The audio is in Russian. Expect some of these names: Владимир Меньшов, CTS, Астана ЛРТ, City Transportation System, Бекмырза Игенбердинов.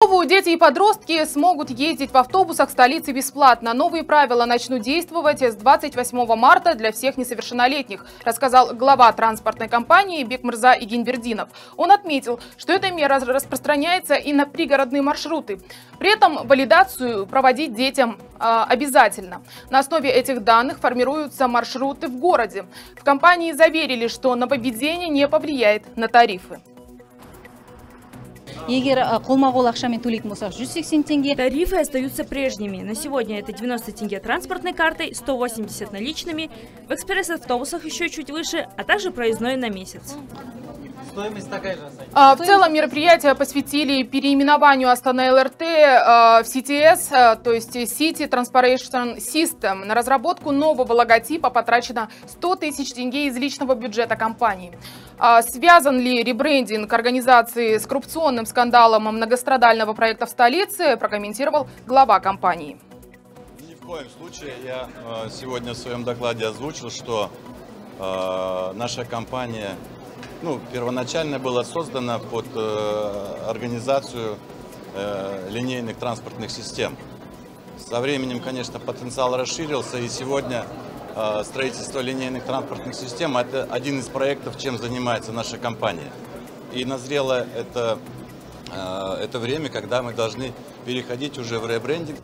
Дети и подростки смогут ездить в автобусах столицы бесплатно. Новые правила начнут действовать с 28 марта для всех несовершеннолетних, рассказал глава транспортной компании Бекмырза Игенбердинов. Он отметил, что эта мера распространяется и на пригородные маршруты. При этом валидацию проводить детям обязательно. На основе этих данных формируются маршруты в городе. В компании заверили, что нововведение не повлияет на тарифы. Тарифы остаются прежними. На сегодня это 90 тенге транспортной картой, 180 наличными, в экспресс-автобусах еще чуть выше, а также проездной на месяц. В целом мероприятие посвятили переименованию Астана ЛРТ в CTS, то есть City Transportation System. На разработку нового логотипа потрачено 100 тысяч тенге из личного бюджета компании. Связан ли ребрендинг организации с коррупционным скандалом многострадального проекта в столице, прокомментировал глава компании. Ни в коем случае. Я сегодня в своем докладе озвучил, что наша компания... первоначально была создана под организацию линейных транспортных систем. Со временем, конечно, потенциал расширился, и сегодня строительство линейных транспортных систем – это один из проектов, чем занимается наша компания. И назрело это время, когда мы должны переходить уже в ребрендинг.